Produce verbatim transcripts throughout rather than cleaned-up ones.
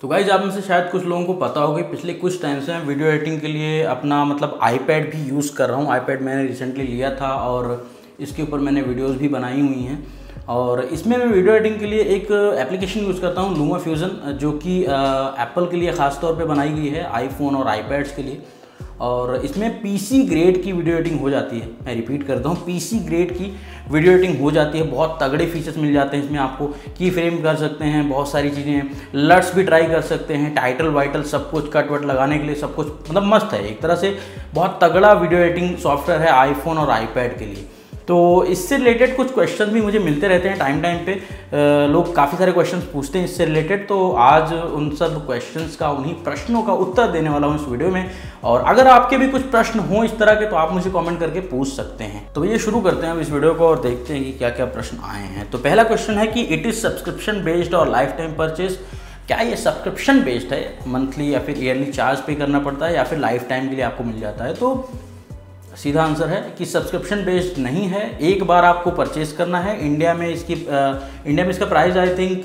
तो गाइज आप में से शायद कुछ लोगों को पता होगा पिछले कुछ टाइम से मैं वीडियो एडिटिंग के लिए अपना मतलब आईपैड भी यूज़ कर रहा हूँ। आईपैड मैंने रिसेंटली लिया था और इसके ऊपर मैंने वीडियोस भी बनाई हुई हैं और इसमें मैं वीडियो एडिटिंग के लिए एक एप्लीकेशन यूज़ करता हूँ LumaFusion, जो कि एप्पल के लिए ख़ास तौर पर बनाई गई है आईफोन और आईपैड्स के लिए। और इसमें पीसी ग्रेड की वीडियो एडिटिंग हो जाती है। मैं रिपीट करता हूँ, पीसी ग्रेड की वीडियो एडिटिंग हो जाती है। बहुत तगड़े फीचर्स मिल जाते हैं इसमें। आपको की फ्रेम कर सकते हैं, बहुत सारी चीज़ें, लट्स भी ट्राई कर सकते हैं, टाइटल वाइटल सब कुछ, कट वट लगाने के लिए सब कुछ, मतलब मस्त है। एक तरह से बहुत तगड़ा वीडियो एडिटिंग सॉफ्टवेयर है आईफोन और आईपैड के लिए। तो इससे रिलेटेड कुछ क्वेश्चन भी मुझे मिलते रहते हैं टाइम टाइम पे। आ, लोग काफ़ी सारे क्वेश्चन पूछते हैं इससे रिलेटेड, तो आज उन सब क्वेश्चंस का, उन्हीं प्रश्नों का उत्तर देने वाला हूँ इस वीडियो में। और अगर आपके भी कुछ प्रश्न हों इस तरह के तो आप मुझे कमेंट करके पूछ सकते हैं। तो ये शुरू करते हैं अब इस वीडियो को और देखते हैं कि क्या क्या प्रश्न आए हैं। तो पहला क्वेश्चन है कि इट इज़ सब्सक्रिप्शन बेस्ड और लाइफ टाइम परचेज। क्या ये सब्सक्रिप्शन बेस्ड है, मंथली या फिर ईयरली चार्ज पे करना पड़ता है, या फिर लाइफ टाइम के लिए आपको मिल जाता है? तो सीधा आंसर है कि सब्सक्रिप्शन बेस्ड नहीं है। एक बार आपको परचेस करना है। इंडिया में इसकी आ, इंडिया में इसका प्राइस आई थिंक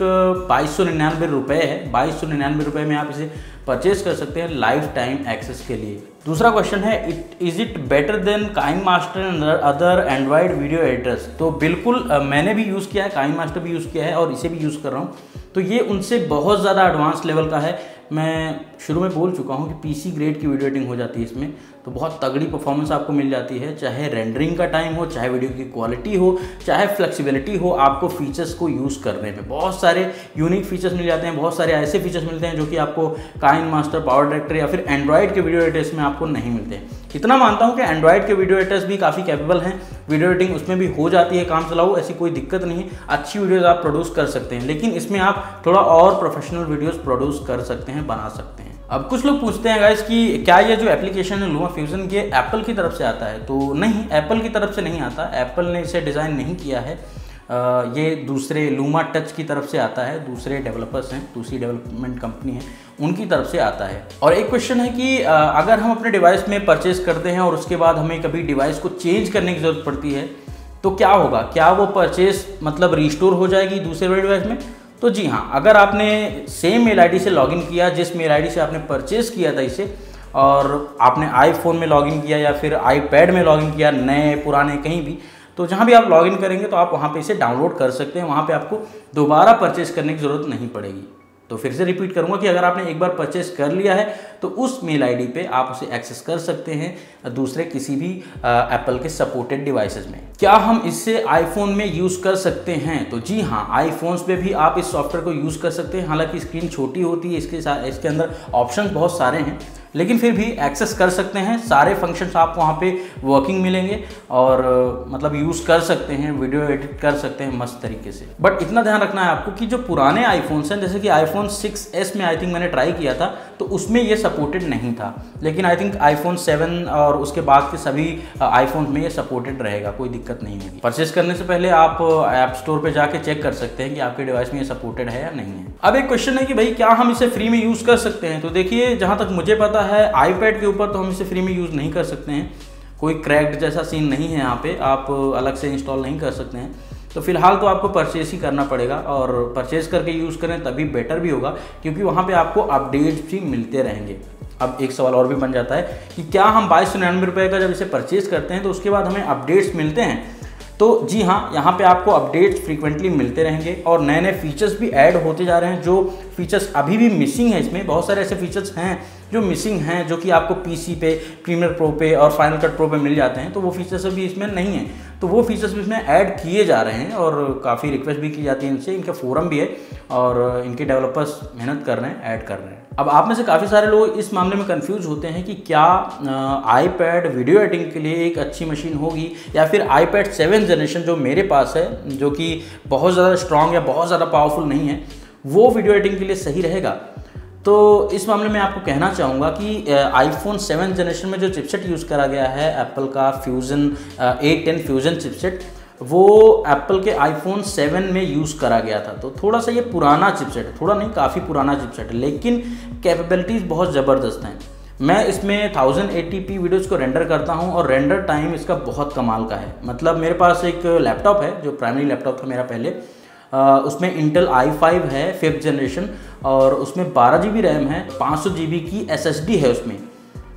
बाईस सौ निन्यानवे रुपये है। बाईस सौ निन्यानवे रुपये में आप इसे परचेस कर सकते हैं लाइफ टाइम एक्सेस के लिए। दूसरा क्वेश्चन है it is it better than KineMaster and other Android video editors. तो बिल्कुल आ, मैंने भी यूज़ किया है, काइनमास्टर भी यूज़ किया है और इसे भी यूज़ कर रहा हूँ। तो ये उनसे बहुत ज़्यादा एडवांस लेवल का है। मैं शुरू में बोल चुका हूँ कि पीसी ग्रेड की वीडियो एडिटिंग हो जाती है इसमें, तो बहुत तगड़ी परफॉर्मेंस आपको मिल जाती है। चाहे रेंडरिंग का टाइम हो, चाहे वीडियो की क्वालिटी हो, चाहे फ्लेक्सिबिलिटी हो, आपको फीचर्स को यूज़ करने में बहुत सारे यूनिक फीचर्स मिल जाते हैं। बहुत सारे ऐसे फीचर्स मिलते हैं जो कि आपको काइनमास्टर, पावरडायरेक्टर या फिर एंड्रॉयड के वीडियो एडिटर्स में आपको नहीं मिलते हैं। इतना मानता हूँ कि एंड्रॉयड के वीडियो एडिटर्स भी काफ़ी कैपेबल हैं, वीडियो एडिटिंग उसमें भी हो जाती है, काम चलाओ, ऐसी कोई दिक्कत नहीं है। अच्छी वीडियोज़ आप प्रोड्यूस कर सकते हैं, लेकिन इसमें आप थोड़ा और प्रोफेशनल वीडियोज़ प्रोड्यूस कर सकते हैं, बना सकते हैं। अब कुछ लोग पूछते हैं गाइस कि क्या ये जो एप्लीकेशन है LumaFusion, ये एप्पल की तरफ से आता है? तो नहीं, एप्पल की तरफ से नहीं आता। एप्पल ने इसे डिज़ाइन नहीं किया है। आ, ये दूसरे LumaTouch की तरफ से आता है। दूसरे डेवलपर्स हैं, दूसरी डेवलपमेंट कंपनी है, उनकी तरफ से आता है। और एक क्वेश्चन है कि आ, अगर हम अपने डिवाइस में परचेस करते हैं और उसके बाद हमें कभी डिवाइस को चेंज करने की ज़रूरत पड़ती है तो क्या होगा? क्या वो परचेस मतलब रिस्टोर हो जाएगी दूसरे डिवाइस में? तो जी हाँ, अगर आपने सेम मेल आईडी से लॉगिन किया जिस मेल आईडी से आपने परचेस किया था इसे, और आपने आईफोन में लॉगिन किया या फिर आईपैड में लॉगिन किया, नए पुराने कहीं भी, तो जहाँ भी आप लॉगिन करेंगे तो आप वहाँ पे इसे डाउनलोड कर सकते हैं। वहाँ पे आपको दोबारा परचेस करने की ज़रूरत नहीं पड़ेगी। तो फिर से रिपीट करूँगा कि अगर आपने एक बार परचेस कर लिया है तो उस मेल आईडी पे आप उसे एक्सेस कर सकते हैं दूसरे किसी भी एप्पल के सपोर्टेड डिवाइसेस में। क्या हम इससे आईफोन में यूज़ कर सकते हैं? तो जी हाँ, आईफोन्स पे भी आप इस सॉफ्टवेयर को यूज़ कर सकते हैं। हालांकि स्क्रीन छोटी होती है, इसके साथ इसके अंदर ऑप्शन बहुत सारे हैं, लेकिन फिर भी एक्सेस कर सकते हैं। सारे फंक्शंस आपको वहाँ पे वर्किंग मिलेंगे और मतलब यूज़ कर सकते हैं, वीडियो एडिट कर सकते हैं मस्त तरीके से। बट इतना ध्यान रखना है आपको कि जो पुराने आईफोन्स हैं, जैसे कि आईफोन सिक्स एस में आई थिंक मैंने ट्राई किया था तो उसमें ये सपोर्टेड नहीं था, लेकिन आई थिंक आईफोन सेवन और उसके बाद के सभी आईफोन में ये सपोर्टेड रहेगा, कोई दिक्कत नहीं होगी। परचेस करने से पहले आप ऐप स्टोर पर जाके चेक कर सकते हैं कि आपके डिवाइस में ये सपोर्टेड है या नहीं है। अब एक क्वेश्चन है कि भाई क्या हम इसे फ्री में यूज़ कर सकते हैं? तो देखिए, जहाँ तक मुझे पता है आईपैड के ऊपर तो हम इसे फ्री में यूज़ नहीं कर सकते हैं। कोई क्रैक्ड जैसा सीन नहीं है यहाँ पे, आप अलग से इंस्टॉल नहीं कर सकते हैं। तो फिलहाल तो आपको परचेस ही करना पड़ेगा और परचेस करके यूज़ करें तभी बेटर भी होगा, क्योंकि वहाँ पे आपको अपडेट्स भी मिलते रहेंगे। अब एक सवाल और भी बन जाता है कि क्या हम बाईस सौ निन्यानवे रुपये का जब इसे परचेस करते हैं तो उसके बाद हमें अपडेट्स मिलते हैं? तो जी हाँ, यहाँ पे आपको अपडेट्स फ्रीक्वेंटली मिलते रहेंगे और नए नए फीचर्स भी ऐड होते जा रहे हैं। जो फीचर्स अभी भी मिसिंग है इसमें, बहुत सारे ऐसे फीचर्स हैं जो मिसिंग हैं, जो कि आपको पीसी पे, प्रीमियर प्रो पे और फाइनल कट प्रो पे मिल जाते हैं, तो वो फीचर्स अभी इसमें नहीं हैं। तो वो फीचर्स भी इसमें ऐड किए जा रहे हैं और काफ़ी रिक्वेस्ट भी की जाती है इनसे। इनका फोरम भी है और इनके डेवलपर्स मेहनत कर रहे हैं, ऐड कर रहे हैं। अब आप में से काफ़ी सारे लोग इस मामले में कंफ्यूज होते हैं कि क्या आईपैड वीडियो एडिटिंग के लिए एक अच्छी मशीन होगी या फिर आईपैड सेवन जनरेशन जो मेरे पास है, जो कि बहुत ज़्यादा स्ट्रॉन्ग या बहुत ज़्यादा पावरफुल नहीं है, वो वीडियो एडिटिंग के लिए सही रहेगा? तो इस मामले में आपको कहना चाहूँगा कि आईफोन सेवन जनरेशन में जो चिपसेट यूज़ करा गया है एप्पल का Fusion A ten Fusion chipset, वो एप्पल के आईफोन सेवन में यूज़ करा गया था। तो थोड़ा सा ये पुराना चिपसेट है, थोड़ा नहीं काफ़ी पुराना चिपसेट है, लेकिन कैपेबिलिटीज़ बहुत ज़बरदस्त हैं। मैं इसमें टेन एटी पी वीडियोज़ को रेंडर करता हूँ और रेंडर टाइम इसका बहुत कमाल का है। मतलब मेरे पास एक लैपटॉप है जो प्राइमरी लैपटॉप था मेरा पहले, उसमें इंटेल आई फाइव है फिफ्थ जनरेशन और उसमें बारह जी बी रैम है, पाँच सौ जी बी की एस एस डी है उसमें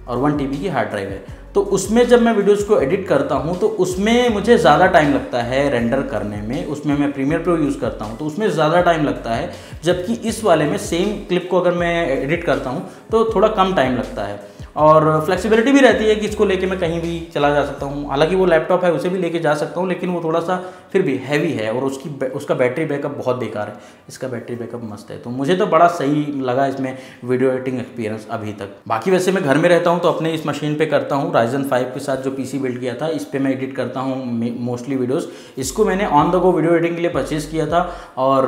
और वन टी बी की हार्ड ड्राइव है। तो उसमें जब मैं वीडियोस को एडिट करता हूँ तो उसमें मुझे ज़्यादा टाइम लगता है रेंडर करने में, उसमें मैं प्रीमियर प्रो यूज़ करता हूँ तो उसमें ज़्यादा टाइम लगता है, जबकि इस वाले में सेम क्लिप को अगर मैं एडिट करता हूँ तो थोड़ा कम टाइम लगता है और फ्लेक्सिबिलिटी भी रहती है कि इसको लेके मैं कहीं भी चला जा सकता हूँ। हालांकि वो लैपटॉप है उसे भी लेके जा सकता हूँ, लेकिन वो थोड़ा सा फिर भी हैवी है और उसकी बै, उसका बैटरी बैकअप बहुत बेकार है, इसका बैटरी बैकअप मस्त है। तो मुझे तो बड़ा सही लगा इसमें वीडियो एडिटिंग एक्सपीरियंस अभी तक। बाकी वैसे मैं घर में रहता हूँ तो अपने इस मशीन पर करता हूँ, राइजन फाइव के साथ जो पी सी बिल्ड किया था इस पर मैं एडिट करता हूँ मोस्टली वीडियोज़। इसको मैंने on the go video editing के लिए परचेज़ किया था और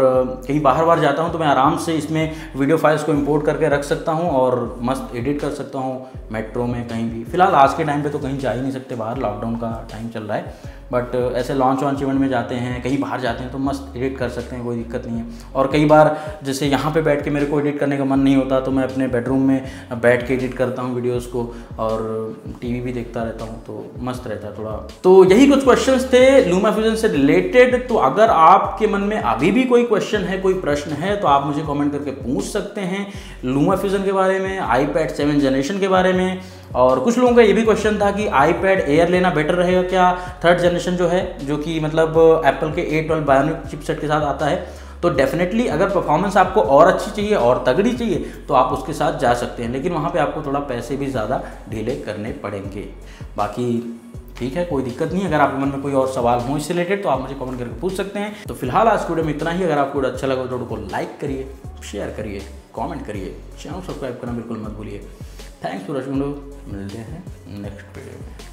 कहीं बाहर बाहर जाता हूँ तो मैं आराम से इसमें वीडियो फाइल्स को इम्पोर्ट करके रख सकता हूँ और मस्त एडिट कर सकता हूँ मेट्रो में कहीं भी। फिलहाल आज के टाइम पे तो कहीं जा ही नहीं सकते बाहर, लॉकडाउन का टाइम चल रहा है, बट ऐसे लॉन्च वॉन्च इवेंट में जाते हैं कहीं बाहर जाते हैं तो मस्त एडिट कर सकते हैं, कोई दिक्कत नहीं है। और कई बार जैसे यहाँ पे बैठ के मेरे को एडिट करने का मन नहीं होता तो मैं अपने बेडरूम में बैठ के एडिट करता हूँ वीडियोस को और टीवी भी देखता रहता हूँ तो मस्त रहता है थोड़ा। तो यही कुछ क्वेश्चंस थे LumaFusion से रिलेटेड। तो अगर आपके मन में अभी भी कोई क्वेश्चन है, कोई प्रश्न है तो आप मुझे कॉमेंट करके पूछ सकते हैं LumaFusion के बारे में, आईपैड सेवन जनरेशन के बारे में। और कुछ लोगों का ये भी क्वेश्चन था कि आईपैड एयर लेना बेटर रहेगा क्या, थर्ड जनरेशन जो है जो कि मतलब एप्पल के ए ट्वेल्व बायोनिक चिपसेट के साथ आता है। तो डेफिनेटली अगर परफॉर्मेंस आपको और अच्छी चाहिए और तगड़ी चाहिए तो आप उसके साथ जा सकते हैं, लेकिन वहाँ पे आपको थोड़ा पैसे भी ज़्यादा ढीले करने पड़ेंगे। बाकी ठीक है, कोई दिक्कत नहीं। अगर आपके मन में कोई और सवाल हो इससे रिलेटेड तो आप मुझे कमेंट करके पूछ सकते हैं। तो फिलहाल आज की वीडियो में इतना ही। अगर आपको वीडियो अच्छा लगा तो वीडियो को लाइक करिए, शेयर करिए, कॉमेंट करिए, चैनल सब्सक्राइब करना बिल्कुल मत भूलिए। Thanks for watching. मिलते हैं नेक्स्ट वीडियो में।